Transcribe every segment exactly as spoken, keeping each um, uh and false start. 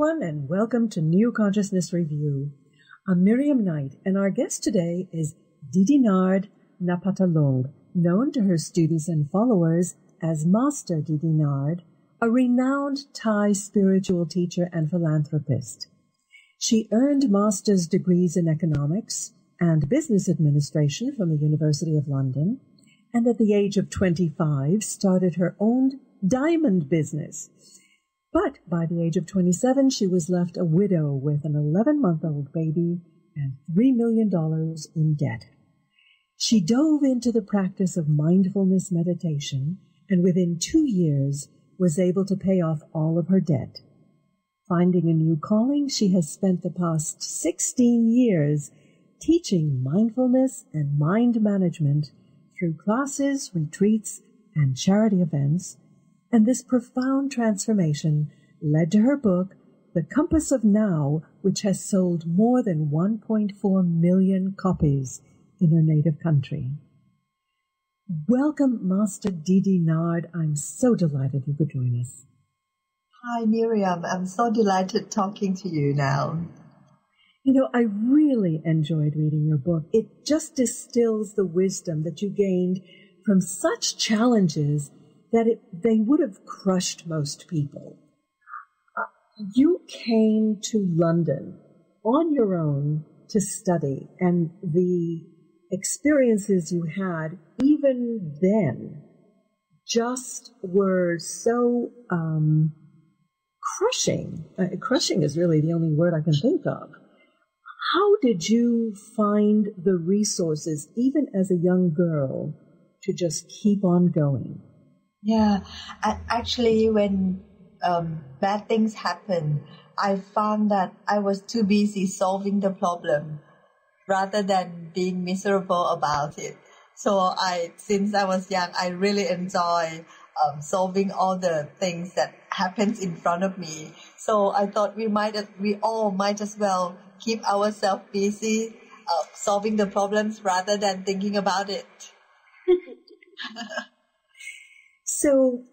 everyone, and welcome to New Consciousness Review. I'm Miriam Knight, and our guest today is DDnard Napatalong, known to her students and followers as Master DDnard, a renowned Thai spiritual teacher and philanthropist. She earned master's degrees in economics and business administration from the University of London, and at the age of twenty-five started her own diamond business. But by the age of twenty-seven, she was left a widow with an eleven-month-old baby and three million dollars in debt. She dove into the practice of mindfulness meditation and within two years was able to pay off all of her debt. Finding a new calling, she has spent the past sixteen years teaching mindfulness and mind management through classes, retreats, and charity events, and this profound transformation led to her book, The Compass of Now, which has sold more than one point four million copies in her native country. Welcome, Master DDnard. I'm so delighted you could join us. Hi, Miriam. I'm so delighted talking to you now. You know, I really enjoyed reading your book. It just distills the wisdom that you gained from such challenges that it, they would have crushed most people. Uh, you came to London on your own to study, and the experiences you had, even then, just were so um, crushing. Uh, crushing is really the only word I can think of. How did you find the resources, even as a young girl, to just keep on going? Yeah, I, actually, when um, bad things happen, I found that I was too busy solving the problem rather than being miserable about it. So I, since I was young, I really enjoy um, solving all the things that happens in front of me. So I thought we might, we all might as well keep ourselves busy uh, solving the problems rather than thinking about it. So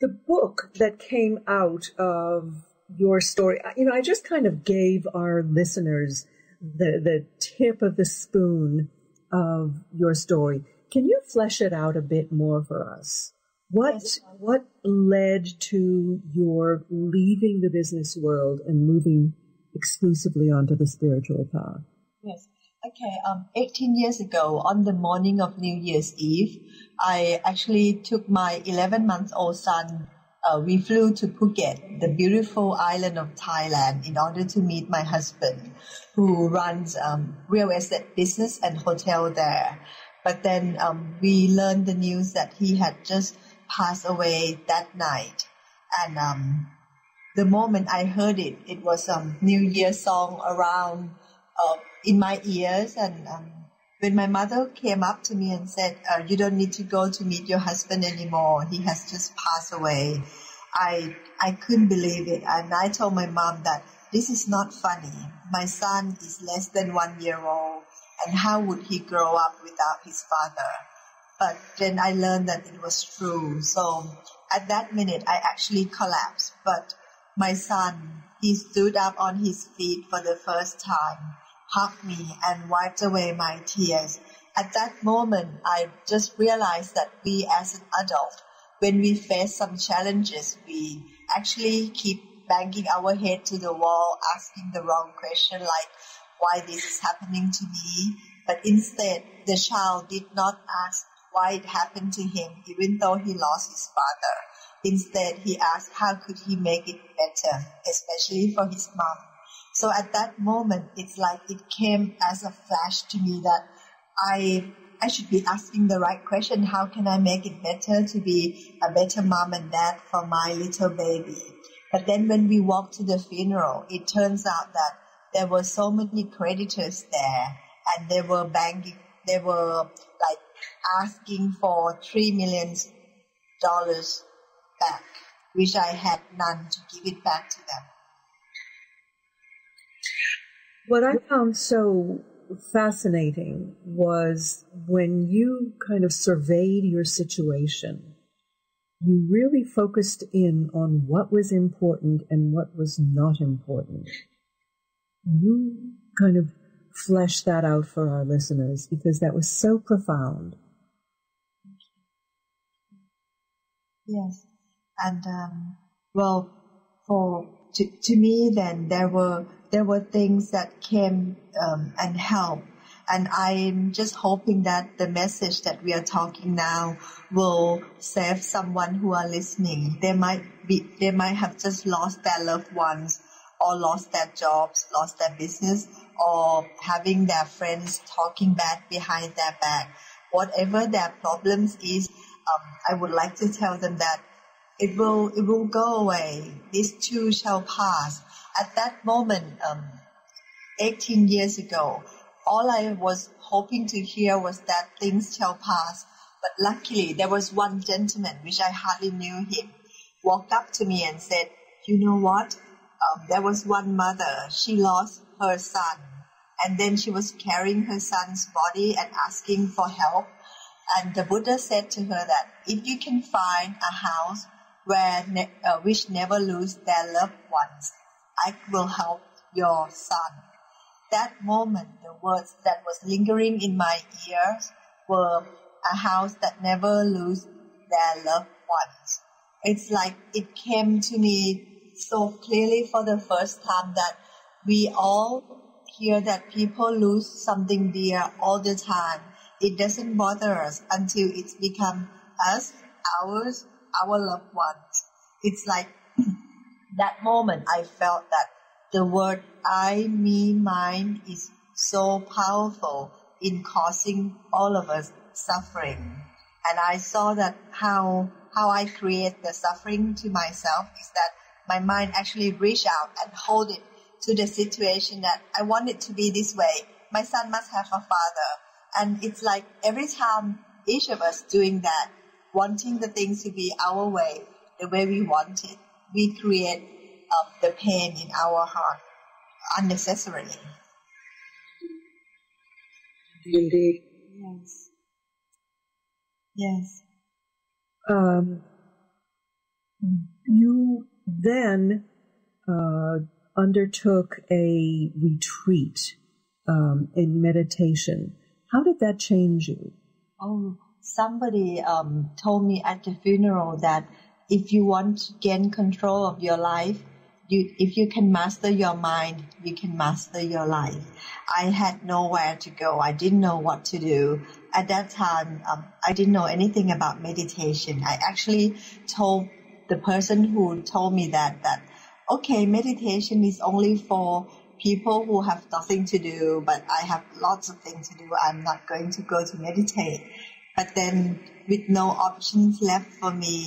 the book that came out of your story, you know, I just kind of gave our listeners the, the tip of the spoon of your story. Can you flesh it out a bit more for us? What, yes. What led to your leaving the business world and moving exclusively onto the spiritual path? Yes. Okay. Um, eighteen years ago, on the morning of New Year's Eve, I actually took my eleven-month-old son. Uh, we flew to Phuket, the beautiful island of Thailand, in order to meet my husband, who runs um, real estate business and hotel there. But then um, we learned the news that he had just passed away that night. And um, the moment I heard it, it was a um, New Year song around uh, in my ears. And um, when my mother came up to me and said, uh, you don't need to go to meet your husband anymore. He has just passed away. I I couldn't believe it. And I told my mom that this is not funny. My son is less than one year old. And how would he grow up without his father? But then I learned that it was true. So at that minute, I actually collapsed. But my son, he stood up on his feet for the first time, hugged me and wiped away my tears. At that moment, I just realized that we as an adult, when we face some challenges, we actually keep banging our head to the wall, asking the wrong question like, why this is happening to me? But instead, the child did not ask why it happened to him, even though he lost his father. Instead, he asked how could he make it better, especially for his mom. So at that moment, it's like it came as a flash to me that I I should be asking the right question. How can I make it better to be a better mom and dad for my little baby? But then when we walked to the funeral, it turns out that there were so many creditors there, and they were banking, they were like asking for three million dollars back, which I had none to give it back to them. What I found so fascinating was when you kind of surveyed your situation, you really focused in on what was important and what was not important. You kind of fleshed that out for our listeners because that was so profound. Yes. And, um, well, for to, to me then there were there were things that came um, and helped. And I'm just hoping that the message that we are talking now will save someone who are listening. They might be, they might have just lost their loved ones, or lost their jobs, lost their business, or having their friends talking bad behind their back. Whatever their problems is, um, I would like to tell them that it will it will go away. This too shall pass. At that moment, um, eighteen years ago, all I was hoping to hear was that things shall pass. But luckily, there was one gentleman, which I hardly knew him, walked up to me and said, you know what? Um, there was one mother. She lost her son. And then she was carrying her son's body and asking for help. And the Buddha said to her that if you can find a house where ne- uh, which never lose their loved ones, I will help your son. That moment, the words that was lingering in my ears were a house that never lose their loved ones. It's like it came to me so clearly for the first time that we all hear that people lose something dear all the time. It doesn't bother us until it's become us, ours, our loved ones. It's like that moment I felt that the word I, me, mine is so powerful in causing all of us suffering. And I saw that how how I create the suffering to myself is that my mind actually reach out and hold it to the situation that I want it to be this way. My son must have a father. And it's like every time each of us doing that, wanting the things to be our way, the way we want it, we create of the pain in our heart unnecessarily. Indeed. Yes. Yes. Um, you then uh, undertook a retreat um, in meditation. How did that change you? Oh, somebody um, told me at the funeral that if you want to gain control of your life, You, if you can master your mind, you can master your life. I had nowhere to go. I didn't know what to do. At that time, um, I didn't know anything about meditation. I actually told the person who told me that, that, okay, meditation is only for people who have nothing to do, but I have lots of things to do. I'm not going to go to meditate. But then with no options left for me,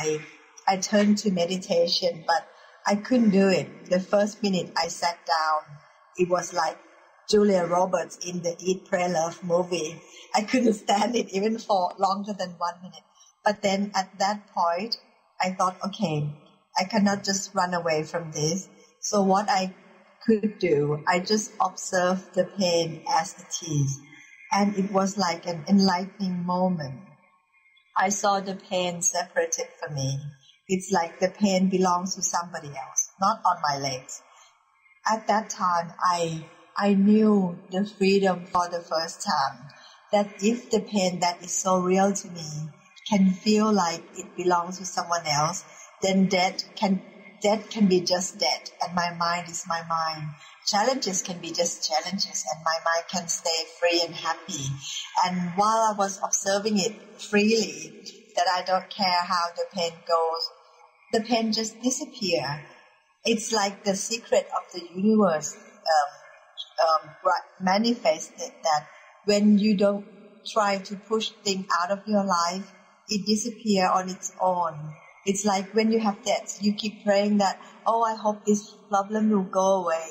I, I turned to meditation, but I couldn't do it. The first minute I sat down, it was like Julia Roberts in the Eat, Pray, Love movie. I couldn't stand it even for longer than one minute. But then at that point, I thought, okay, I cannot just run away from this. So what I could do, I just observed the pain as it is. And it was like an enlightening moment. I saw the pain separated from me. It's like the pain belongs to somebody else, not on my legs. At that time, I I knew the freedom for the first time, that if the pain that is so real to me can feel like it belongs to someone else, then death can, death can be just death, and my mind is my mind. Challenges can be just challenges, and my mind can stay free and happy. And while I was observing it freely, that I don't care how the pain goes, the pain just disappear. It's like the secret of the universe um, um, manifested that when you don't try to push things out of your life, it disappears on its own. It's like when you have debts, you keep praying that, oh, I hope this problem will go away.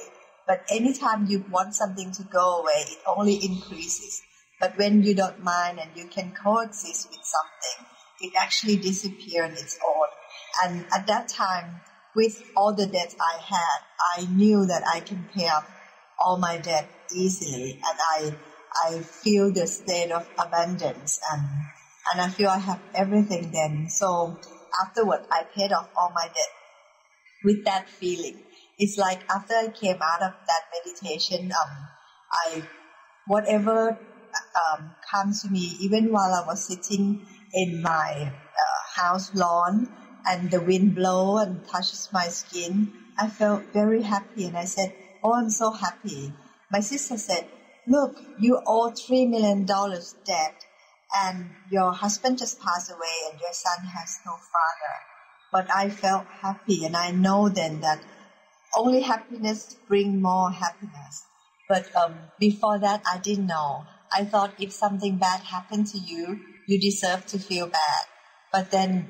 But anytime you want something to go away, it only increases. But when you don't mind and you can coexist with something, it actually disappeared on its own. And at that time, with all the debt I had, I knew that I can pay up all my debt easily. And I I feel the state of abundance. And and I feel I have everything then. So afterward, I paid off all my debt with that feeling. It's like after I came out of that meditation, um, I whatever um, comes to me, even while I was sitting in my uh, house lawn and the wind blow and touches my skin, I felt very happy, and I said, oh, I'm so happy. My sister said, look, you owe three million dollars debt, and your husband just passed away, and your son has no father. But I felt happy, and I know then that only happiness brings more happiness. But um, before that, I didn't know. I thought if something bad happened to you, you deserve to feel bad. But then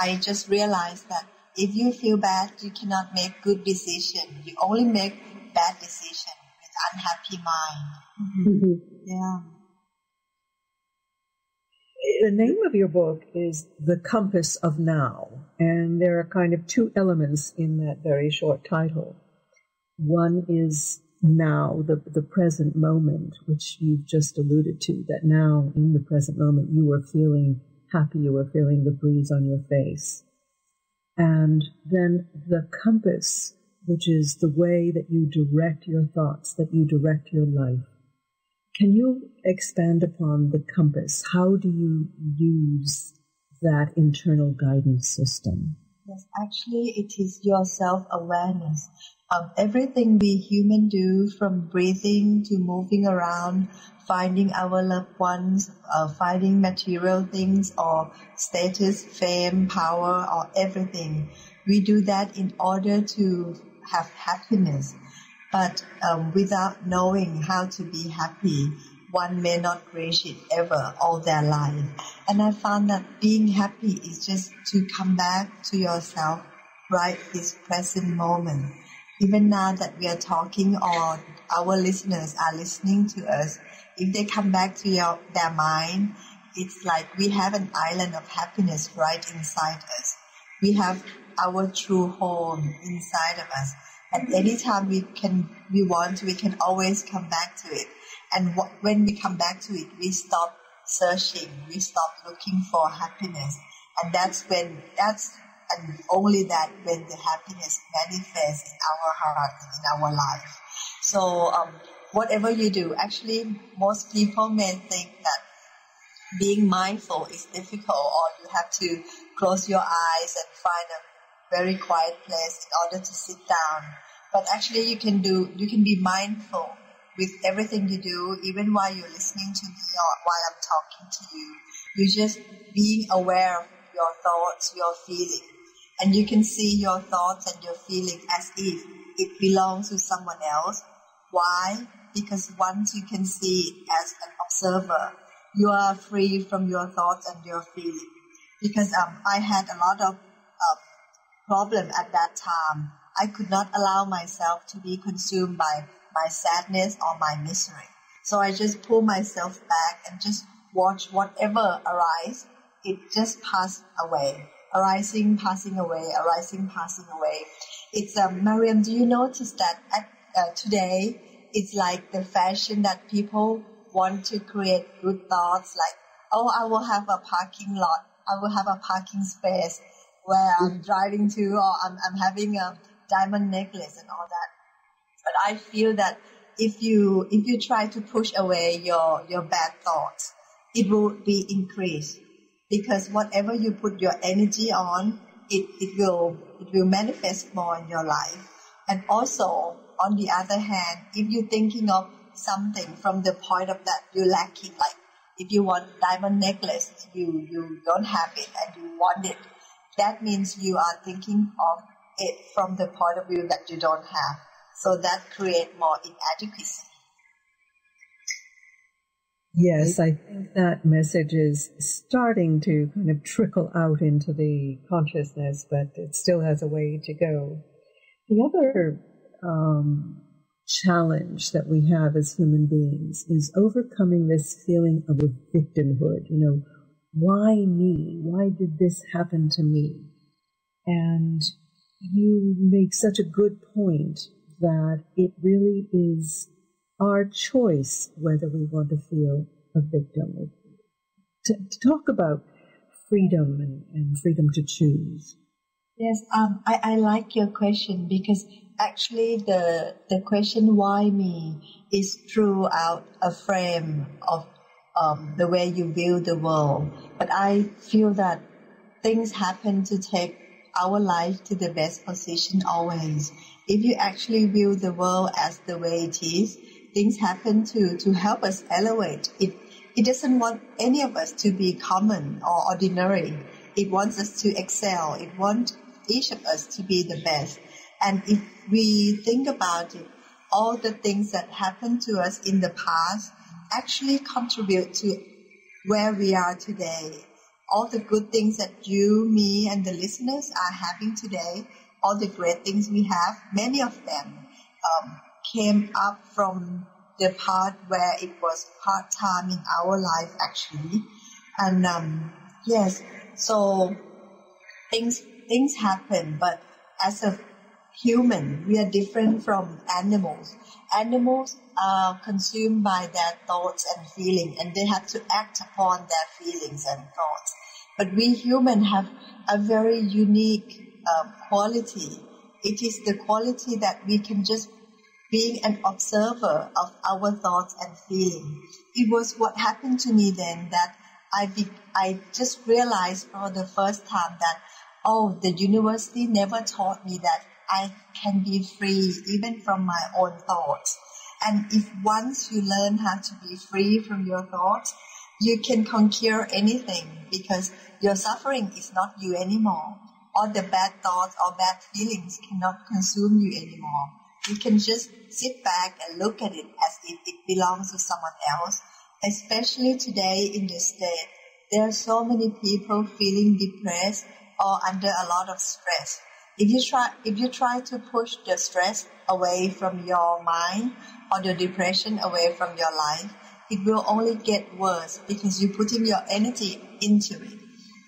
I just realized that if you feel bad, you cannot make good decisions. You only make bad decisions with unhappy mind. Mm-hmm. Yeah. The name of your book is The Compass of Now, and there are kind of two elements in that very short title. One is now, the, the present moment, which you've just alluded to, that now in the present moment you are feeling happy, you are feeling the breeze on your face. And then the compass, which is the way that you direct your thoughts, that you direct your life. Can you expand upon the compass? How do you use that internal guidance system? Yes, actually, it is your self-awareness. Um, everything we human do, from breathing to moving around, finding our loved ones, uh, finding material things or status, fame, power, or everything, we do that in order to have happiness. But um, without knowing how to be happy, one may not reach it ever all their life. And I found that being happy is just to come back to yourself right this present moment. Even now that we are talking or our listeners are listening to us, if they come back to your, their mind, it's like we have an island of happiness right inside us. We have our true home inside of us. And anytime we can, we want, we can always come back to it. And what, when we come back to it, we stop searching, we stop looking for happiness. And that's when, that's, and only that when the happiness manifests in our heart, in our life. So um, whatever you do, actually, most people may think that being mindful is difficult, or you have to close your eyes and find a very quiet place in order to sit down. But actually you can do, you can be mindful with everything you do, even while you're listening to me or while I'm talking to you. You're just being aware of your thoughts, your feeling. And you can see your thoughts and your feeling as if it belongs to someone else. Why? Because once you can see it as an observer, you are free from your thoughts and your feeling. Because um, I had a lot of uh, problem at that time. I could not allow myself to be consumed by my sadness or my misery. So I just pull myself back and just watch whatever arises. It just passed away. Arising, passing away, arising, passing away. It's, um, Miriam, do you notice that at, uh, today it's like the fashion that people want to create good thoughts, like, oh, I will have a parking lot, I will have a parking space where I'm driving to, or I'm, I'm having a diamond necklace and all that. But I feel that if you if you try to push away your, your bad thoughts, it will be increased. Because whatever you put your energy on, it, it will it will manifest more in your life. And also, on the other hand, if you're thinking of something from the point of that you're lacking, like if you want diamond necklace, you, you don't have it and you want it, that means you are thinking of it from the point of view that you don't have. So that creates more inadequacy. Yes, I think that message is starting to kind of trickle out into the consciousness, but it still has a way to go. The other um, challenge that we have as human beings is overcoming this feeling of a victimhood, you know, why me? Why did this happen to me? And you make such a good point that it really is our choice whether we want to feel a victim. to, to talk about freedom and, and freedom to choose. Yes, um, I, I like your question, because actually the the question "Why me?" is throughout a frame of um, the way you view the world. But I feel that things happen to take our life to the best position always. If you actually view the world as the way it is, things happen to, to help us elevate. It it doesn't want any of us to be common or ordinary. It wants us to excel. It wants each of us to be the best. And if we think about it, all the things that happened to us in the past actually contribute to where we are today. All the good things that you, me, and the listeners are having today, all the great things we have, many of them um, came up from the part where it was part-time in our life, actually. And um, yes, so things things happen, but as a human, we are different from animals. Animals are consumed by their thoughts and feelings, and they have to act upon their feelings and thoughts. But we humans have a very unique uh, quality. It is the quality that we can just being an observer of our thoughts and feelings. It was what happened to me then that I be, I just realized for the first time that, oh, the university never taught me that I can be free even from my own thoughts. And if once you learn how to be free from your thoughts, you can conquer anything, because your suffering is not you anymore. All the bad thoughts or bad feelings cannot consume you anymore. You can just sit back and look at it as if it belongs to someone else. Especially today in this state, there are so many people feeling depressed or under a lot of stress. If you try, if you try to push the stress away from your mind or the depression away from your life, it will only get worse, because you're putting your energy into it.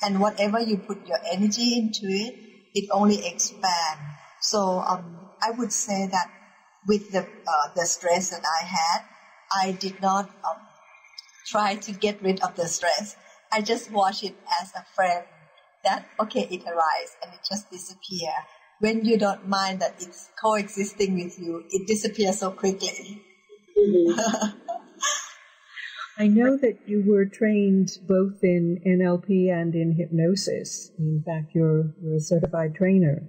And whatever you put your energy into it, it only expands. So um, I would say that with the uh, the stress that I had, I did not um, try to get rid of the stress. I just watched it as a friend. That, okay, it arrives and it just disappears. When you don't mind that it's coexisting with you, it disappears so quickly. Mm-hmm. I know that you were trained both in N L P and in hypnosis. In fact, you're, you're a certified trainer.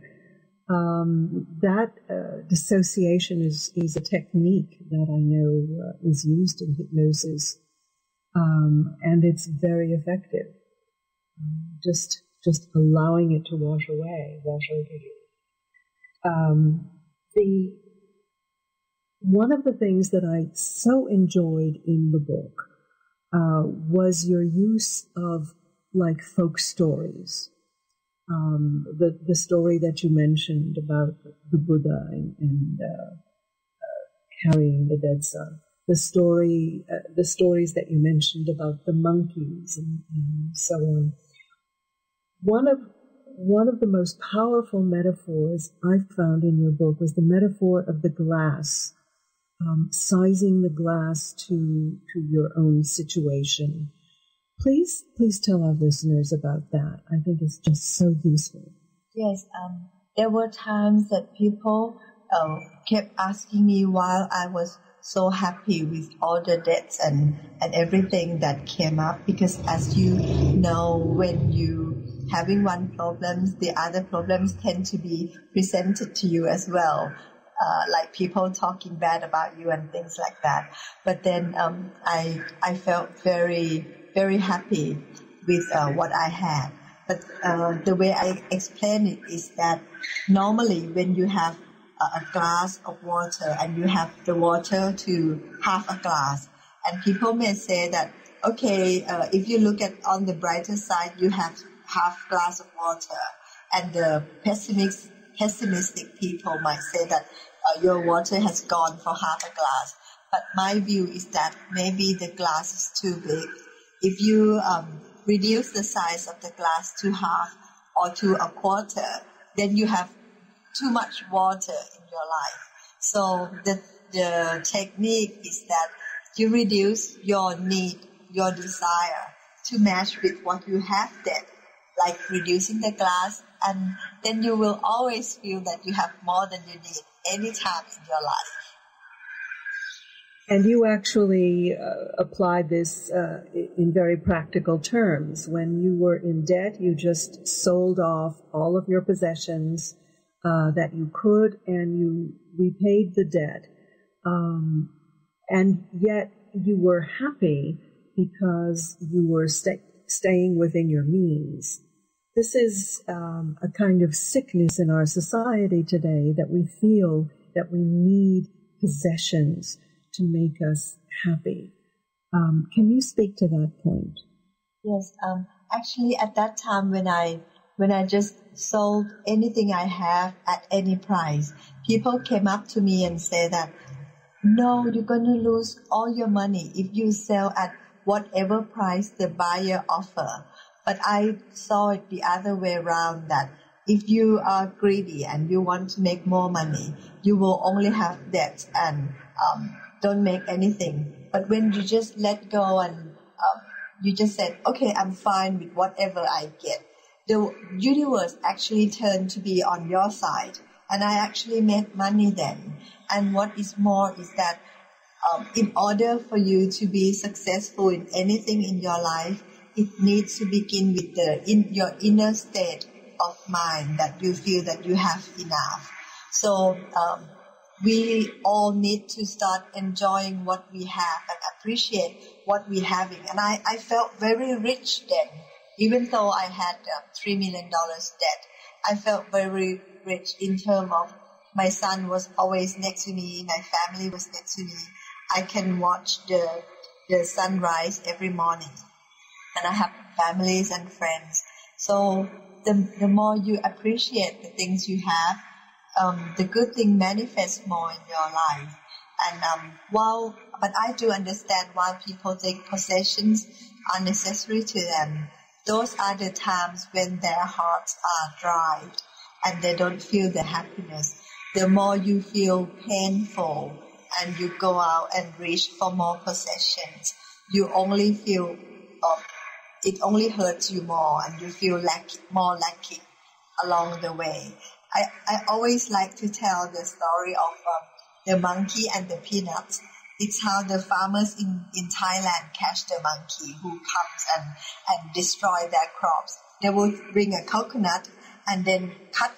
Um, that uh, dissociation is, is a technique that I know uh, is used in hypnosis, um, and it's very effective. Um, just... Just allowing it to wash away, wash over you. Um, the one of the things that I so enjoyed in the book uh, was your use of like folk stories. Um, the the story that you mentioned about the Buddha and, and uh, uh, carrying the dead son. The story, uh, the stories that you mentioned about the monkeys and, and so on. One of one of the most powerful metaphors I've found in your book was the metaphor of the glass, um, sizing the glass to to your own situation. Please, please tell our listeners about that. I think it's just so useful. Yes, um, there were times that people uh, kept asking me why I was so happy with all the debts and and everything that came up, because as you know, when you having one problem, the other problems tend to be presented to you as well, uh, like people talking bad about you and things like that. But then um, I I felt very, very happy with uh, what I had. But uh, the way I explain it is that normally when you have a glass of water and you have the water to half a glass, and people may say that, okay, uh, if you look at on the brighter side, you have half glass of water, and the pessimist, pessimistic people might say that uh, your water has gone for half a glass. But my view is that maybe the glass is too big. If you um, reduce the size of the glass to half or to a quarter, then you have too much water in your life. So the, the technique is that you reduce your need, your desire, to match with what you have then, like reducing the glass, and then you will always feel that you have more than you need any time in your life. And you actually uh, applied this uh, in very practical terms. When you were in debt, you just sold off all of your possessions uh, that you could, and you repaid the debt. Um, and yet you were happy because you were sta- staying within your means. This is um, a kind of sickness in our society today, that we feel that we need possessions to make us happy. Um, can you speak to that point? Yes. Um, actually, at that time when I when I just sold anything I have at any price, people came up to me and said that, no, you're going to lose all your money if you sell at whatever price the buyer offers. But I saw it the other way around, that if you are greedy and you want to make more money, you will only have debt and um, don't make anything. But when you just let go and uh, you just said, okay, I'm fine with whatever I get, the universe actually turned to be on your side. And I actually made money then. And what is more is that um, in order for you to be successful in anything in your life, it needs to begin with the in your inner state of mind, that you feel that you have enough. So um, we all need to start enjoying what we have and appreciate what we're having. And I, I felt very rich then, even though I had um, three million dollars debt. I felt very rich in terms of my son was always next to me, my family was next to me. I can watch the the sunrise every morning. And I have families and friends. So the, the more you appreciate the things you have, um, the good thing manifests more in your life. And um, while, but I do understand why people think possessions are necessary to them. Those are the times when their hearts are dry and they don't feel the happiness. The more you feel painful and you go out and reach for more possessions, you only feel of it only hurts you more, and you feel lack, more lacking along the way. I, I always like to tell the story of um, the monkey and the peanuts. It's how the farmers in, in Thailand catch the monkey who comes and, and destroy their crops. They will bring a coconut and then cut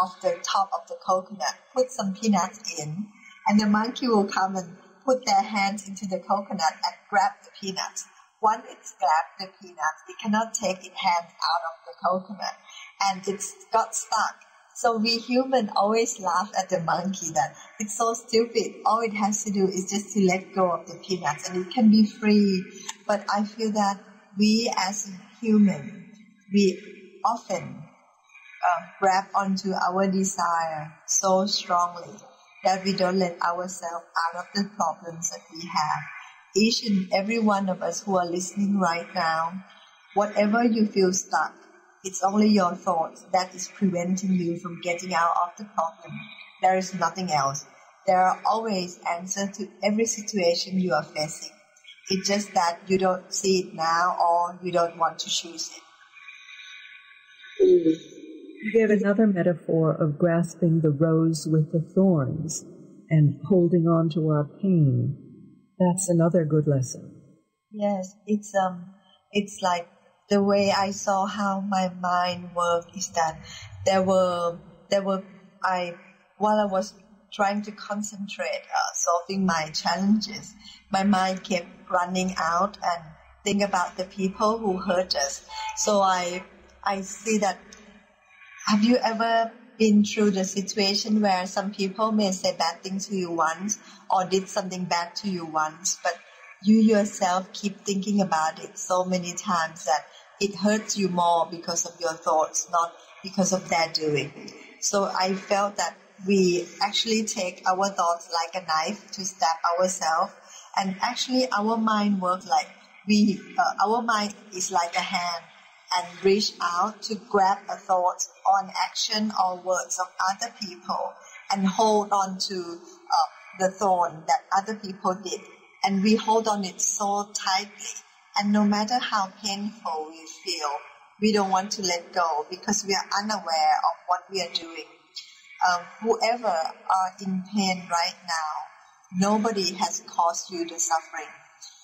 off the top of the coconut, put some peanuts in, and the monkey will come and put their hands into the coconut and grab the peanuts. Once it's grabbed the peanuts, it cannot take its hands out of the coconut, and it's got stuck. So we humans always laugh at the monkey that it's so stupid. All it has to do is just to let go of the peanuts, and it can be free. But I feel that we as humans, we often uh, grab onto our desire so strongly that we don't let ourselves out of the problems that we have. Each and every one of us who are listening right now, whatever you feel stuck, it's only your thoughts that is preventing you from getting out of the problem. There is nothing else. There are always answers to every situation you are facing. It's just that you don't see it now, or you don't want to choose it. You gave another metaphor of grasping the rose with the thorns and holding on to our pain. That's another good lesson. Yes, it's um, it's like the way I saw how my mind worked is that there were there were I while I was trying to concentrate uh, solving my challenges, my mind kept running out and think about the people who hurt us. So I I see that. Have you ever been through the situation where some people may say bad things to you once or did something bad to you once, but you yourself keep thinking about it so many times that it hurts you more because of your thoughts, not because of their doing? So I felt that we actually take our thoughts like a knife to stab ourselves, and actually our mind works like we, uh, our mind is like a hand, and reach out to grab a thought or an action or words of other people and hold on to uh, the thorn that other people did. And we hold on it so tightly And no matter how painful we feel, we don't want to let go because we are unaware of what we are doing. Um, whoever are in pain right now, nobody has caused you the suffering.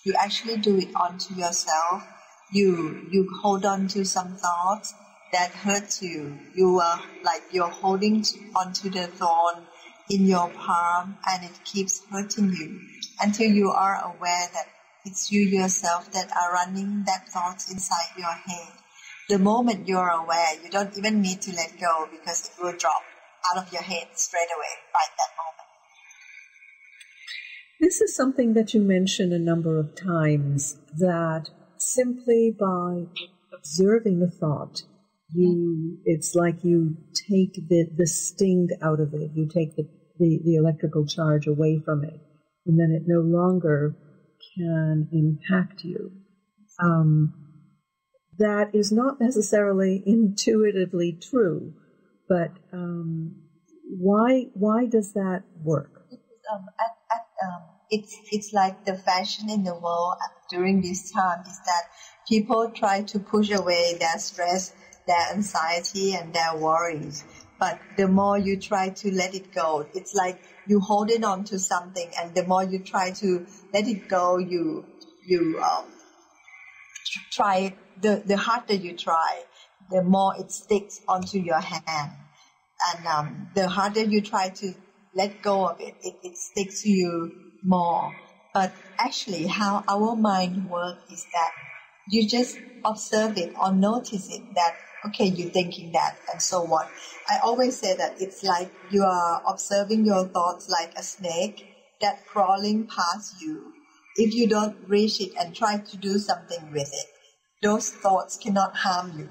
You actually do it onto yourself. You you hold on to some thoughts that hurt you. You are like you're holding onto the thorn in your palm, and it keeps hurting you until you are aware that it's you yourself that are running that thought inside your head. The moment you're aware, you don't even need to let go because it will drop out of your head straight away right that moment. This is something that you mention a number of times, that simply by observing a thought, you it's like you take the, the sting out of it, you take the, the, the electrical charge away from it, and then it no longer can impact you. Um, that is not necessarily intuitively true, but um, why why does that work? Um, at, at, um, it's it's like the fashion in the world during this time is that people try to push away their stress, their anxiety, and their worries. But the more you try to let it go, it's like you hold it on to something, and the more you try to let it go, you you um, try the the harder you try, the more it sticks onto your hand. And um, the harder you try to let go of it, it, it sticks to you more. But actually how our mind works is that you just observe it or notice it that, okay, you're thinking that, and so what. I always say that it's like you are observing your thoughts like a snake that crawling past you. If you don't reach it and try to do something with it, those thoughts cannot harm you.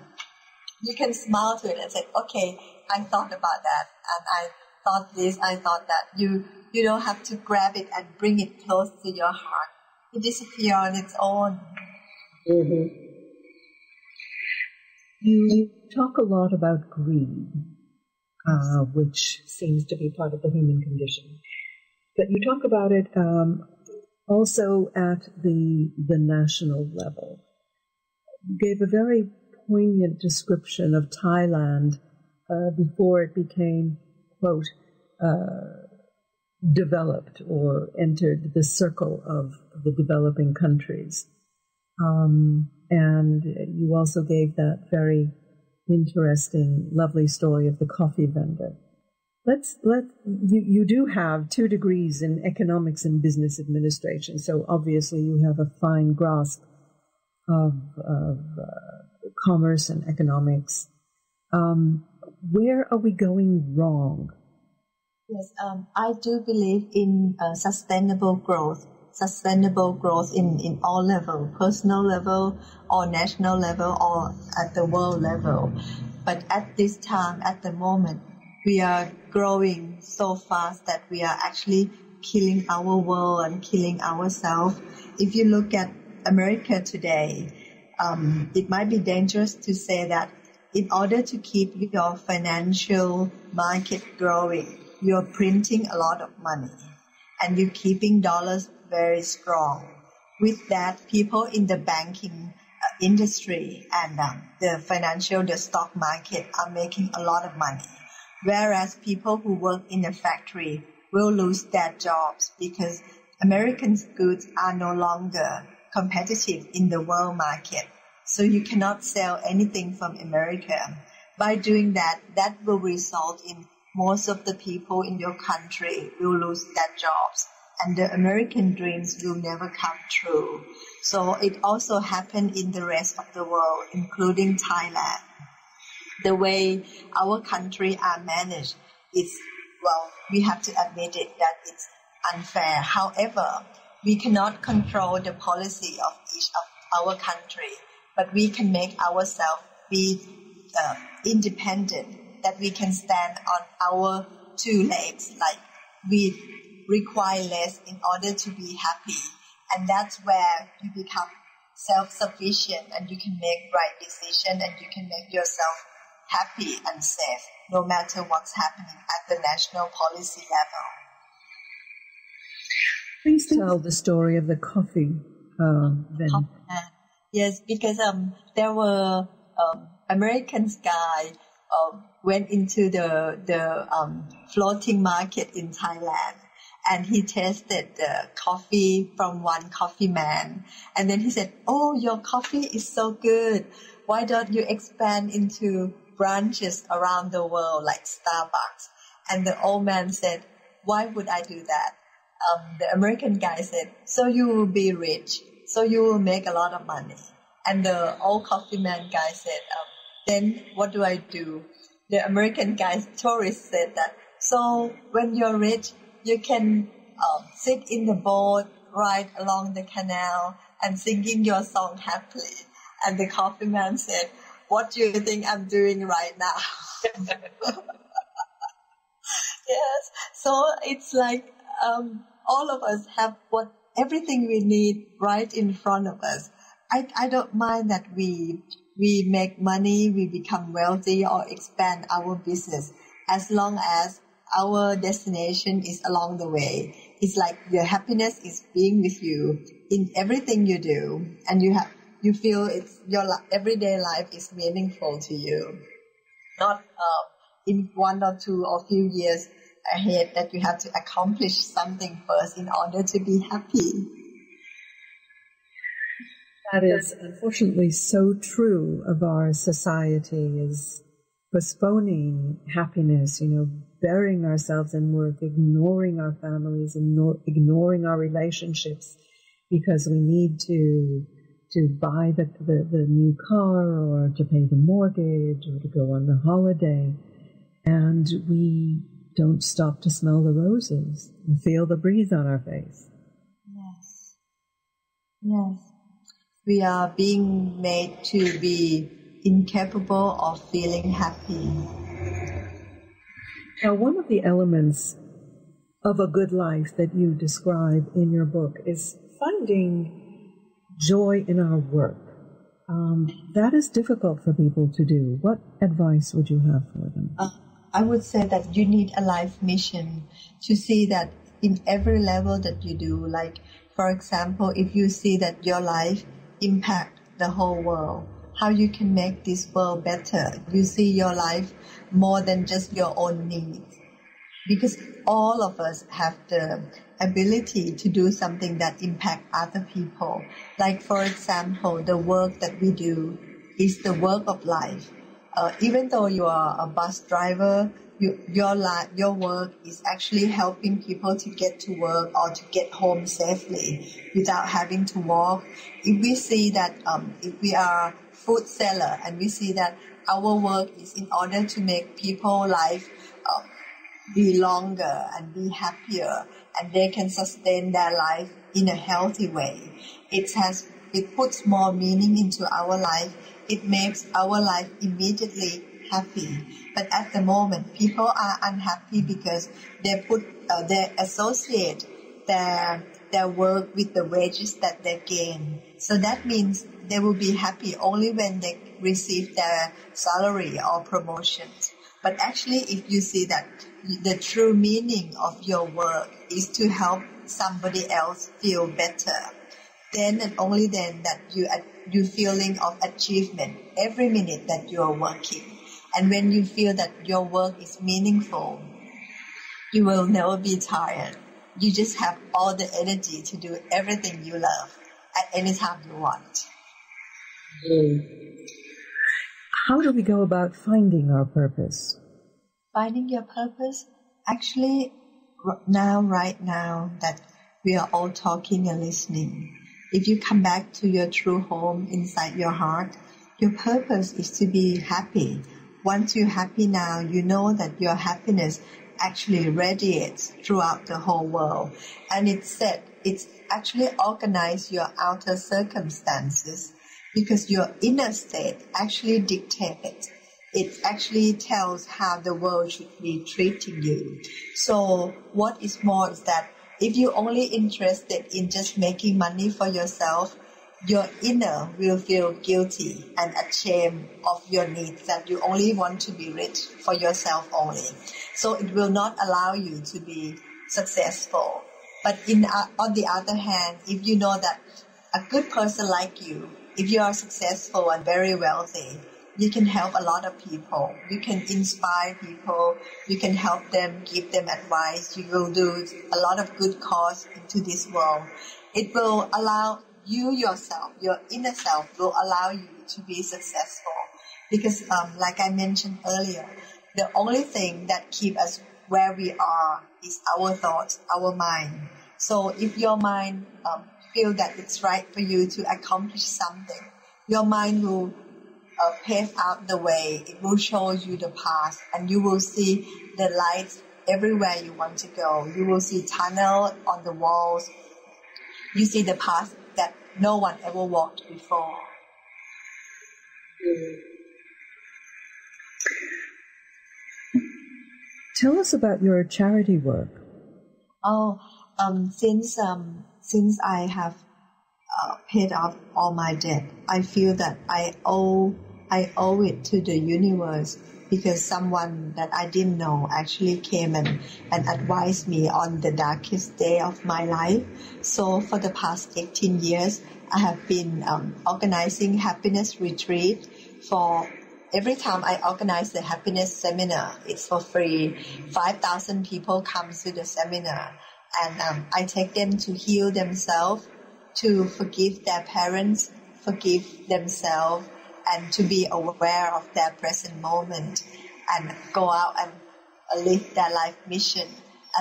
You can smile to it and say, okay, I thought about that, and I thought this, I thought that. You you don't have to grab it and bring it close to your heart. It disappears on its own. Mm-hmm. You talk a lot about greed, uh, which seems to be part of the human condition. But you talk about it um, also at the the national level. You gave a very poignant description of Thailand uh, before it became, quote, uh, developed or entered the circle of the developing countries. Um, and you also gave that very interesting, lovely story of the coffee vendor. Let's let you, you do have two degrees in economics and business administration, so obviously you have a fine grasp of, of uh, commerce and economics. Um, where are we going wrong? Yes, um, I do believe in uh, sustainable growth, sustainable growth in, in all levels, personal level or national level or at the world level. But at this time, at the moment, we are growing so fast that we are actually killing our world and killing ourselves. If you look at America today, um, it might be dangerous to say that in order to keep your financial market growing, you're printing a lot of money and you're keeping dollars very strong. With that, people in the banking industry and um, the financial, the stock market are making a lot of money, whereas people who work in a factory will lose their jobs because American goods are no longer competitive in the world market. So you cannot sell anything from America. By doing that, that will result in most of the people in your country will lose their jobs, and the American dreams will never come true. So it also happened in the rest of the world, including Thailand. The way our country are managed is, well, we have to admit it, that it's unfair. However, we cannot control the policy of each of our country, but we can make ourselves be uh, independent, that we can stand on our two legs, like we require less in order to be happy. And that's where you become self-sufficient and you can make right decision and you can make yourself happy and safe, no matter what's happening at the national policy level. Please tell the story of the coffee uh, vendor. Yes, because um, there were um, American guy uh, went into the the um, floating market in Thailand, and he tasted the coffee from one coffee man, and then he said, "Oh, your coffee is so good. Why don't you expand into branches around the world like Starbucks?" And the old man said, "Why would I do that?" Um, the American guy said, "So you will be rich. So you will make a lot of money." And the old coffee man guy said, um, "Then what do I do?" The American guy tourist said that, "So when you're rich, you can uh, sit in the boat, ride along the canal, and singing your song happily." And the coffee man said, "What do you think I'm doing right now?" Yes, so it's like um, all of us have what everything we need right in front of us. I, I don't mind that we we make money, we become wealthy, or expand our business, as long as our destination is along the way. It's like your happiness is being with you in everything you do, and you have you feel it's your everyday life is meaningful to you, not um, in one or two or few years ahead that you have to accomplish something first in order to be happy. That is unfortunately so true of our society, is postponing happiness, you know, burying ourselves in work, ignoring our families, ignoring our relationships because we need to to buy the, the, the new car, or to pay the mortgage, or to go on the holiday. And we don't stop to smell the roses and feel the breeze on our face. Yes. Yes. We are being made to be incapable of feeling happy. Now, one of the elements of a good life that you describe in your book is finding joy in our work. Um, that is difficult for people to do. What advice would you have for them? Uh, I would say that you need a life mission to see that in every level that you do. Like, for example, if you see that your life impacts the whole world, how you can make this world better. You see your life more than just your own needs. Because all of us have the ability to do something that impacts other people. Like, for example, the work that we do is the work of life. Uh, even though you are a bus driver, you, your life, your work is actually helping people to get to work or to get home safely without having to walk. If we see that um, if we are a food seller and we see that our work is in order to make people's life uh, be longer and be happier, and they can sustain their life in a healthy way, it has it puts more meaning into our life. It makes our life immediately happy. But at the moment, people are unhappy because they put uh, they associate their their work with the wages that they gain. So that means they will be happy only when they receive their salary or promotions. But actually, if you see that the true meaning of your work is to help somebody else feel better, then and only then that you you feeling of achievement every minute that you are working. And when you feel that your work is meaningful, you will never be tired. You just have all the energy to do everything you love at any time you want. How do we go about finding our purpose? Finding your purpose? Actually, now, right now, that we are all talking and listening, if you come back to your true home inside your heart, your purpose is to be happy. Once you're happy now, you know that your happiness actually radiates throughout the whole world. And it's said, it's actually organized your outer circumstances, because your inner state actually dictates. It actually tells how the world should be treating you. So what is more is that if you're only interested in just making money for yourself, your inner will feel guilty and ashamed of your needs, that you only want to be rich for yourself only. So it will not allow you to be successful. But in, uh, on the other hand, if you know that a good person like you If you are successful and very wealthy, you can help a lot of people. You can inspire people. You can help them, give them advice. You will do a lot of good cause into this world. It will allow you yourself, your inner self, will allow you to be successful. Because um, like I mentioned earlier, the only thing that keeps us where we are is our thoughts, our mind. So if your mind um, feels that it's right for you to accomplish something, your mind will Uh, pave out the way, it will show you the path, and you will see the lights everywhere you want to go. You will see tunnels on the walls. You see the path that no one ever walked before. Tell us about your charity work. Oh, um, since um, since I have uh, paid off all my debt, I feel that I owe. I owe it to the universe, because someone that I didn't know actually came and, and advised me on the darkest day of my life. So for the past eighteen years, I have been um, organizing happiness retreat. For every time I organize the happiness seminar, it's for free. five thousand people come to the seminar, and um, I take them to heal themselves, to forgive their parents, forgive themselves, and to be aware of their present moment, and go out and live their life mission,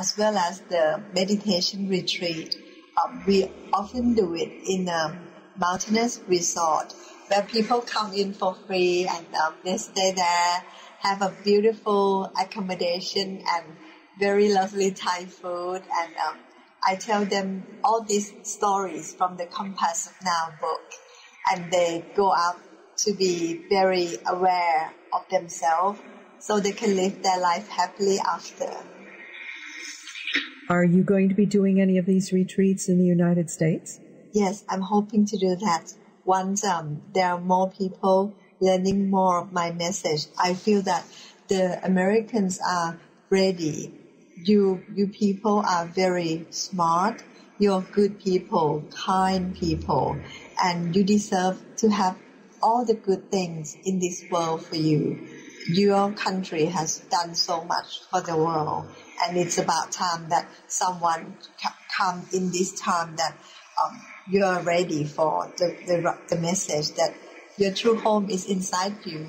as well as the meditation retreat. Um, we often do it in a mountainous resort where people come in for free, and um, they stay there, have a beautiful accommodation and very lovely Thai food. And um, I tell them all these stories from the Compass of Now book, and they go out to be very aware of themselves so they can live their life happily after. Are you going to be doing any of these retreats in the United States? Yes, I'm hoping to do that. Once um, there are more people learning more of my message, I feel that the Americans are ready. You, you people are very smart. You're good people, kind people, and you deserve to have all the good things in this world for you. Your country has done so much for the world, and it's about time that someone come in this time that um, you are ready for the, the, the message that your true home is inside you.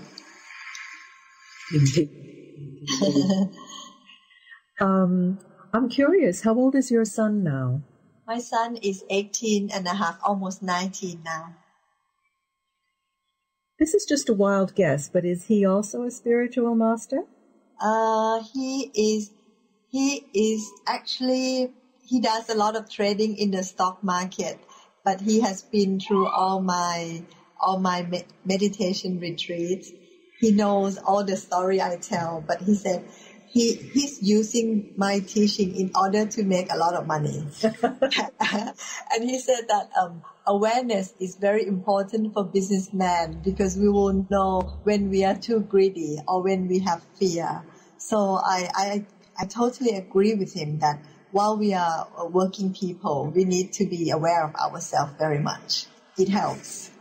um, I'm curious, how old is your son now? My son is eighteen and a half, almost nineteen now. This is just a wild guess, but is he also a spiritual master? Uh, he is, he is actually, he does a lot of trading in the stock market, but he has been through all my, all my me meditation retreats. He knows all the story I tell, but he said he, he's using my teaching in order to make a lot of money. And he said that, um, awareness is very important for businessmen, because we will know when we are too greedy or when we have fear. So I, I, I totally agree with him that while we are working people, we need to be aware of ourselves very much. It helps.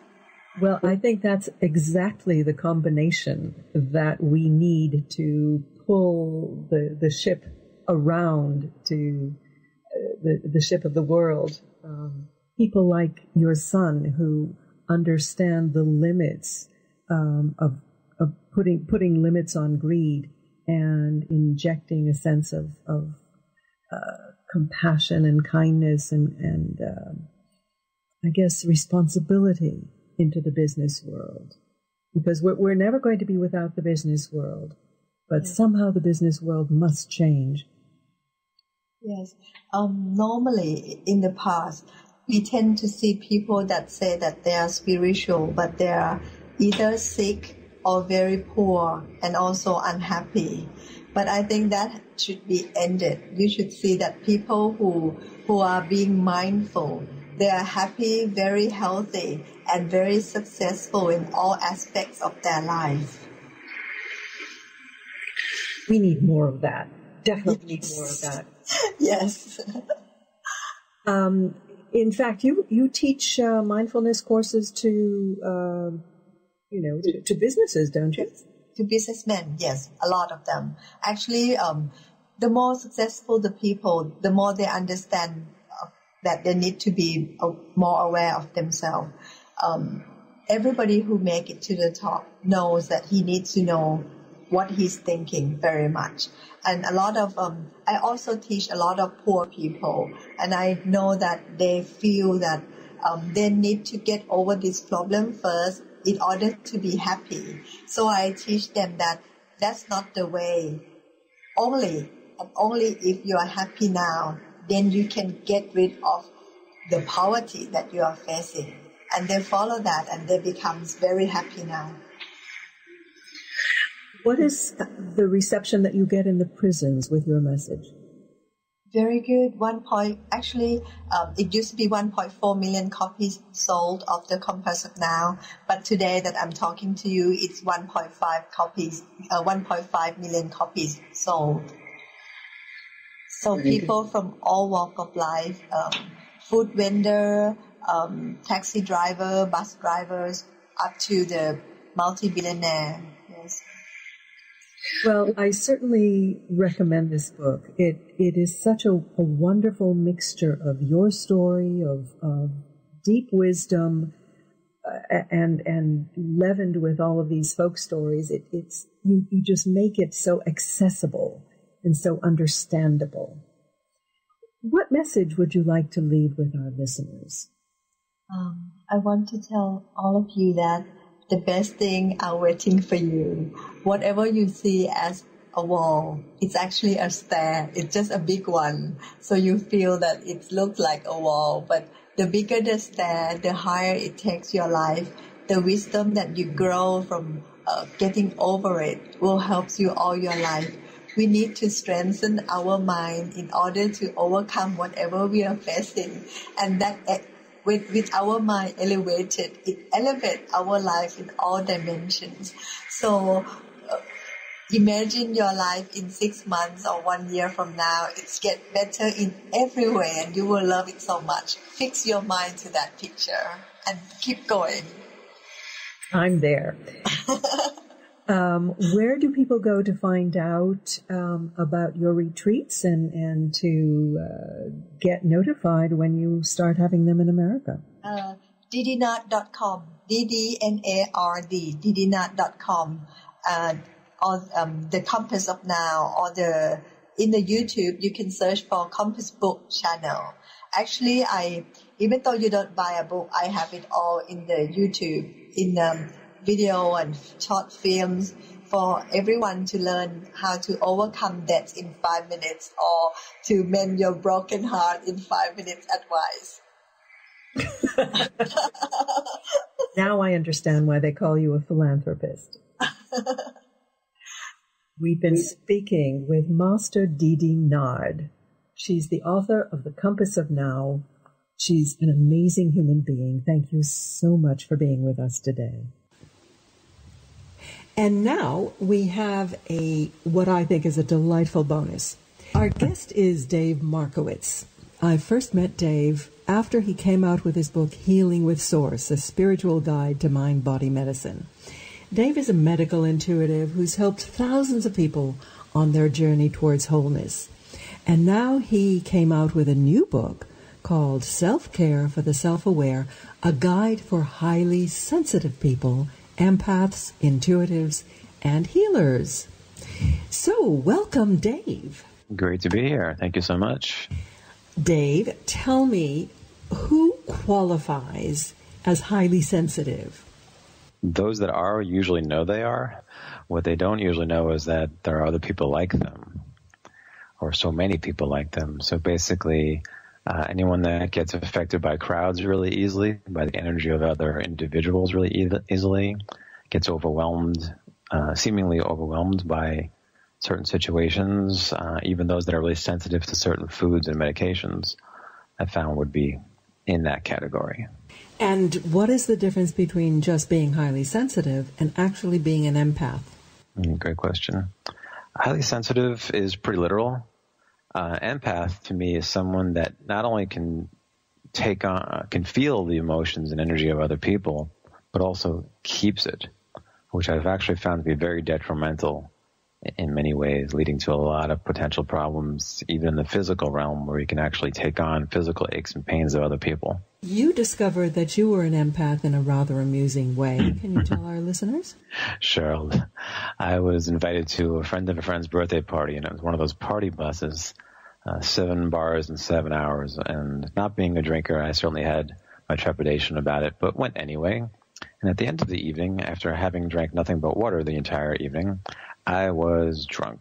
Well, I think that's exactly the combination that we need to pull the, the ship around to uh, the, the ship of the world. Um, People like your son who understand the limits um, of, of putting putting limits on greed and injecting a sense of, of uh, compassion and kindness and, and uh, I guess, responsibility into the business world. Because we're, we're never going to be without the business world, but yes, somehow the business world must change. Yes. Um, normally, in the past, we tend to see people that say that they are spiritual, but they are either sick or very poor and also unhappy. But I think that should be ended. You should see that people who, who are being mindful, they are happy, very healthy, and very successful in all aspects of their life. We need more of that. Definitely need more of that. Yes. um, In fact, you you teach uh, mindfulness courses to uh, you know to, to businesses, don't you? To businessmen, yes, a lot of them. Actually, um, the more successful the people, the more they understand that they need to be more aware of themselves. Um, everybody who make it to the top knows that he needs to know what he's thinking very much. And a lot of, um, I also teach a lot of poor people, and I know that they feel that um, they need to get over this problem first in order to be happy. So I teach them that that's not the way. Only, only if you are happy now, then you can get rid of the poverty that you are facing. And they follow that, and they become very happy now. What is the reception that you get in the prisons with your message? Very good. One point, actually, um, it used to be one point four million copies sold of The Compass of Now, but today that I'm talking to you, it's one point five copies, uh, one point five million copies sold. So people from all walk of life, um, food vendor, um, taxi driver, bus drivers, up to the multi-billionaire. Yes. Well, I certainly recommend this book. It it is such a, a wonderful mixture of your story, of, of deep wisdom, uh, and and leavened with all of these folk stories. It it's you, you just make it so accessible and so understandable. What message would you like to leave with our listeners? Um, I want to tell all of you that the best thing are waiting for you. Whatever you see as a wall, it's actually a stair. It's just a big one. So you feel that it looks like a wall, but the bigger the stair, the higher it takes your life. The wisdom that you grow from uh, getting over it will help you all your life. We need to strengthen our mind in order to overcome whatever we are facing. And that with, with our mind elevated, it elevates our life in all dimensions. So uh, imagine your life in six months or one year from now. It's get better in every way, and you will love it so much. Fix your mind to that picture and keep going. I'm there. Um, where do people go to find out um, about your retreats and, and to uh, get notified when you start having them in America? Uh, D D nard dot com, D D N A R D, D D nard dot com, uh, or um, The Compass of Now, or the in the YouTube, you can search for Compass Book Channel. Actually, I even though you don't buy a book, I have it all in the YouTube, in the video and short films for everyone to learn how to overcome death in five minutes or to mend your broken heart in five minutes advice. Now I understand why they call you a philanthropist. We've been speaking with Master Didi Nard. She's the author of The Compass of Now. She's an amazing human being. Thank you so much for being with us today. And now we have a what I think is a delightful bonus. Our guest is Dave Markowitz. I first met Dave after he came out with his book, Healing with Source, a spiritual guide to mind-body medicine. Dave is a medical intuitive who's helped thousands of people on their journey towards wholeness. And now he came out with a new book called Self-Care for the Self-Aware, a guide for highly sensitive people, empaths, intuitives, and healers. So, welcome, Dave. Great to be here. Thank you so much. Dave, tell me, who qualifies as highly sensitive? Those that are usually know they are. What they don't usually know is that there are other people like them, or so many people like them. So basically, Uh, anyone that gets affected by crowds really easily, by the energy of other individuals really e easily, gets overwhelmed, uh, seemingly overwhelmed by certain situations, uh, even those that are really sensitive to certain foods and medications, I found would be in that category. And what is the difference between just being highly sensitive and actually being an empath? Mm, great question. Highly sensitive is pretty literal. Uh, empath, to me, is someone that not only can take on, can feel the emotions and energy of other people, but also keeps it, which I've actually found to be very detrimental in many ways, leading to a lot of potential problems, even in the physical realm, where you can actually take on physical aches and pains of other people. You discovered that you were an empath in a rather amusing way. Can you tell our listeners? Sure. I was invited to a friend of a friend's birthday party, and it was one of those party buses, uh, seven bars and seven hours. And not being a drinker, I certainly had my trepidation about it, but went anyway. And at the end of the evening, after having drank nothing but water the entire evening, I was drunk,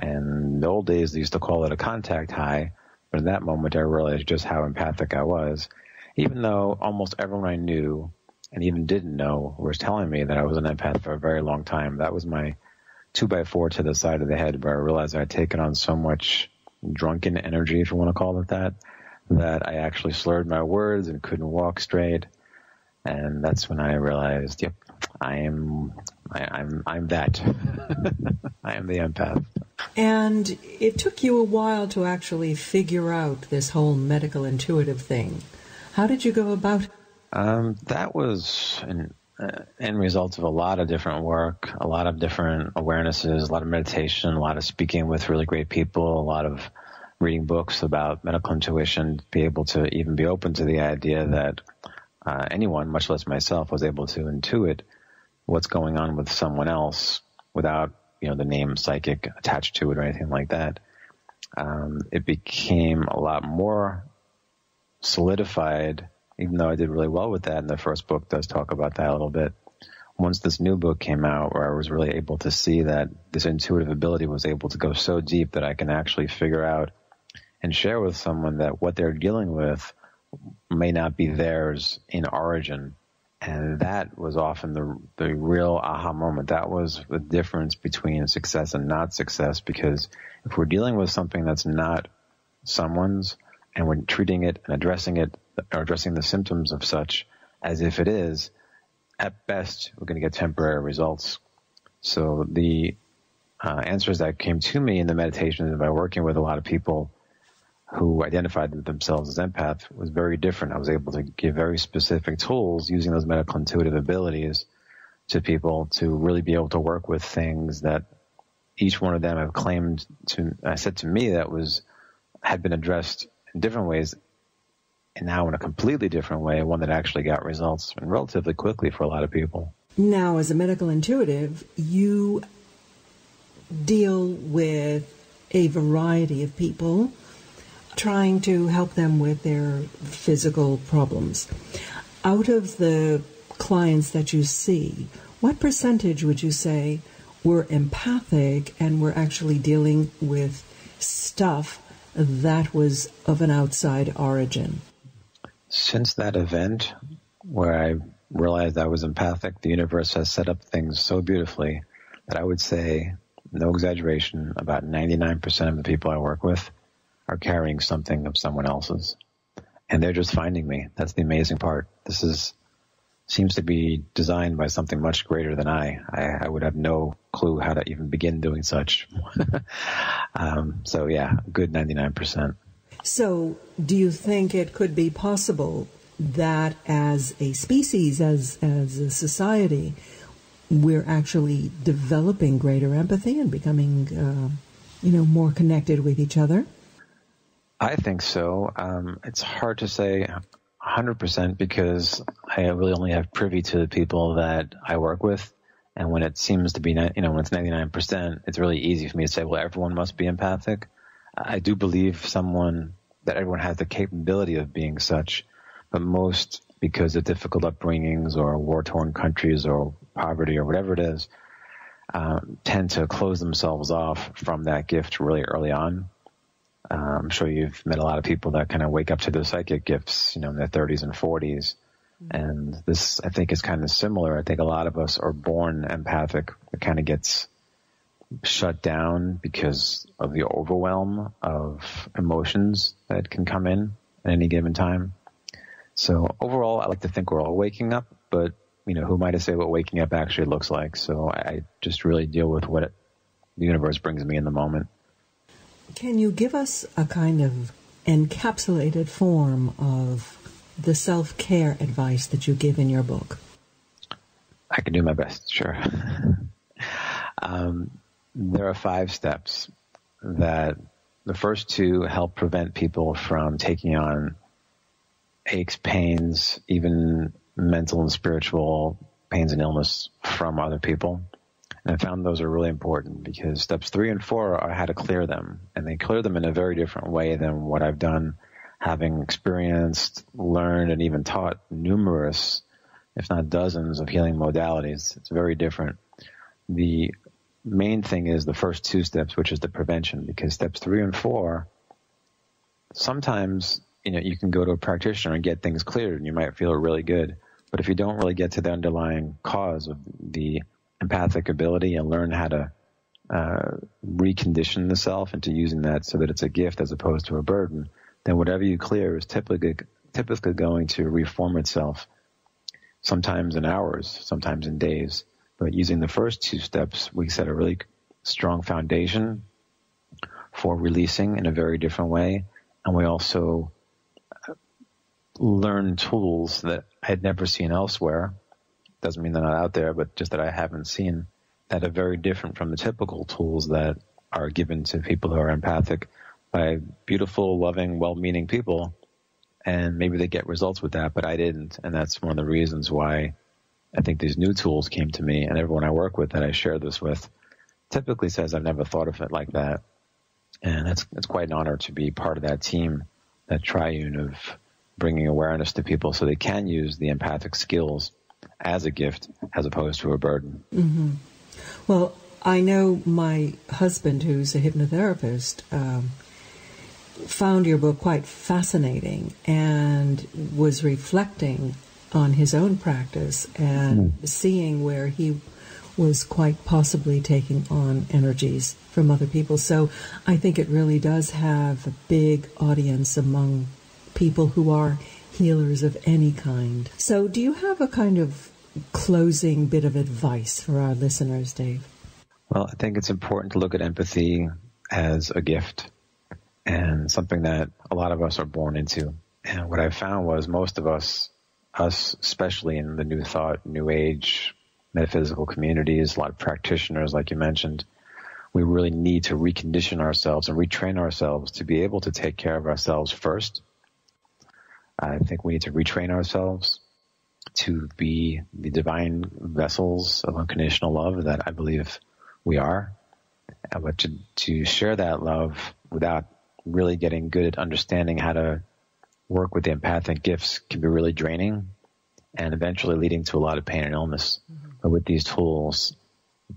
and in the old days they used to call it a contact high, but in that moment I realized just how empathic I was, even though almost everyone I knew and even didn't know was telling me that I was an empath for a very long time. That was my two by four to the side of the head, where I realized I had taken on so much drunken energy, if you want to call it that, that I actually slurred my words and couldn't walk straight. And that's when I realized, yep, I am, I, I'm, I'm that. I am the empath. And it took you a while to actually figure out this whole medical intuitive thing. How did you go about it? Um, that was an uh, end result of a lot of different work, a lot of different awarenesses, a lot of meditation, a lot of speaking with really great people, a lot of reading books about medical intuition, to be able to even be open to the idea that Uh, anyone, much less myself, was able to intuit what's going on with someone else without, you know, the name psychic attached to it or anything like that. Um, it became a lot more solidified, even though I did really well with that, and the first book does talk about that a little bit. Once this new book came out, where I was really able to see that this intuitive ability was able to go so deep that I can actually figure out and share with someone that what they're dealing with may not be theirs in origin. And that was often the the real aha moment. That was the difference between success and not success, because if we're dealing with something that's not someone's and we're treating it and addressing it or addressing the symptoms of such as if it is, at best we're going to get temporary results. So the uh, answers that came to me in the meditations and by working with a lot of people who identified themselves as empath was very different. I was able to give very specific tools using those medical intuitive abilities to people to really be able to work with things that each one of them have claimed to, I said to me, that was, had been addressed in different ways, and now in a completely different way, one that actually got results and relatively quickly for a lot of people. Now, as a medical intuitive, you deal with a variety of people, trying to help them with their physical problems. Out of the clients that you see, what percentage would you say were empathic and were actually dealing with stuff that was of an outside origin? Since that event where I realized I was empathic, the universe has set up things so beautifully that I would say, no exaggeration, about ninety-nine percent of the people I work with are carrying something of someone else's, and they're just finding me. That's the amazing part. This is seems to be designed by something much greater than I. I, I would have no clue how to even begin doing such. um, so yeah, good ninety-nine percent. So do you think it could be possible that as a species, as, as a society, we're actually developing greater empathy and becoming, uh, you know, more connected with each other? I think so. Um, it's hard to say one hundred percent because I really only have privy to the people that I work with. And when it seems to be, you know, when it's ninety-nine percent, it's really easy for me to say, well, everyone must be empathic. I do believe someone that everyone has the capability of being such, but most, because of difficult upbringings or war-torn countries or poverty or whatever it is, uh, tend to close themselves off from that gift really early on. Um, I'm sure you've met a lot of people that kind of wake up to their psychic gifts, you know, in their thirties and forties. Mm-hmm. And this, I think, is kind of similar. I think a lot of us are born empathic. It kind of gets shut down because of the overwhelm of emotions that can come in at any given time. So overall, I like to think we're all waking up, but, you know, who am I to say what waking up actually looks like? So I just really deal with what it, the universe brings me in the moment. Can you give us a kind of encapsulated form of the self-care advice that you give in your book? I can do my best, sure. um, there are five steps that the first two help prevent people from taking on aches, pains, even mental and spiritual pains and illness from other people. And I found those are really important because steps three and four are how to clear them. And they clear them in a very different way than what I've done, having experienced, learned, and even taught numerous, if not dozens, of healing modalities. It's very different. The main thing is the first two steps, which is the prevention, because steps three and four, sometimes you know you can go to a practitioner and get things cleared and you might feel really good. But if you don't really get to the underlying cause of the empathic ability and learn how to uh, recondition the self into using that so that it's a gift as opposed to a burden, then whatever you clear is typically typically going to reform itself, sometimes in hours, sometimes in days. But using the first two steps, we set a really strong foundation for releasing in a very different way. And we also learn tools that I had never seen elsewhere. Doesn't mean they're not out there, but just that I haven't seen, that are very different from the typical tools that are given to people who are empathic by beautiful, loving, well-meaning people. And maybe they get results with that, but I didn't. And that's one of the reasons why I think these new tools came to me, and everyone I work with that I share this with typically says, I've never thought of it like that. And that's, that's quite an honor to be part of that team, that triune of bringing awareness to people so they can use the empathic skills as a gift as opposed to a burden. Mm-hmm. Well, I know my husband, who's a hypnotherapist, um, found your book quite fascinating and was reflecting on his own practice and mm. seeing where he was quite possibly taking on energies from other people. So I think it really does have a big audience among people who are healers of any kind. So do you have a kind of closing bit of advice for our listeners, Dave? Well, I think it's important to look at empathy as a gift and something that a lot of us are born into. And what I found was most of us Us, especially in the New Thought, New Age, metaphysical communities, a lot of practitioners, like you mentioned, we really need to recondition ourselves and retrain ourselves to be able to take care of ourselves first. I think we need to retrain ourselves to be the divine vessels of unconditional love that I believe we are. But to, to share that love without really getting good at understanding how to work with the empathic gifts can be really draining and eventually leading to a lot of pain and illness. Mm-hmm. But with these tools,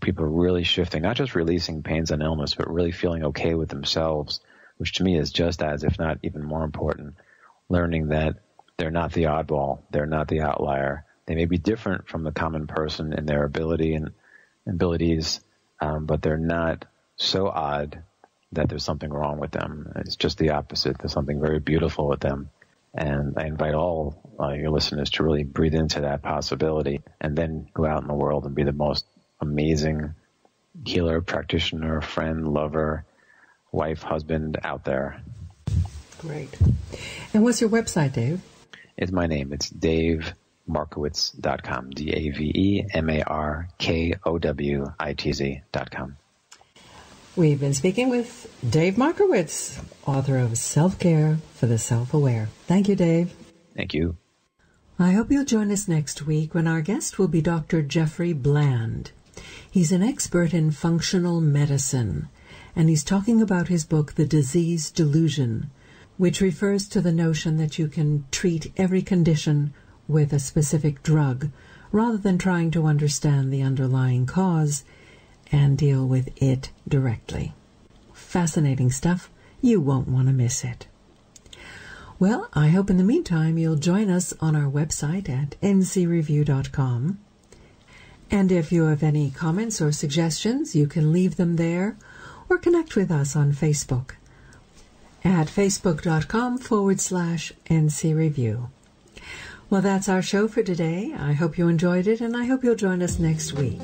people are really shifting, not just releasing pains and illness, but really feeling okay with themselves, which to me is just as, if not even more important, learning that they're not the oddball, they're not the outlier. They may be different from the common person in their ability and abilities, um, but they're not so odd that there's something wrong with them. It's just the opposite. There's something very beautiful with them. And I invite all uh, your listeners to really breathe into that possibility and then go out in the world and be the most amazing healer, practitioner, friend, lover, wife, husband out there. Great. And what's your website, Dave? It's my name. It's Dave Markowitz dot com. D A V E M A R K O W I T Z dot com. We've been speaking with Dave Markowitz, author of Self-Care for the Self-Aware. Thank you, Dave. Thank you. I hope you'll join us next week when our guest will be Doctor Jeffrey Bland. He's an expert in functional medicine, and he's talking about his book, The Disease Delusion, which refers to the notion that you can treat every condition with a specific drug, rather than trying to understand the underlying cause and deal with it directly. Fascinating stuff. You won't want to miss it. Well, I hope in the meantime you'll join us on our website at N C review dot com. And if you have any comments or suggestions, you can leave them there or connect with us on Facebook at facebook dot com forward slash N C review. Well, that's our show for today. I hope you enjoyed it, and I hope you'll join us next week.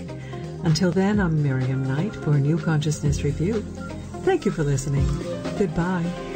Until then, I'm Miriam Knight for New Consciousness Review. Thank you for listening. Goodbye.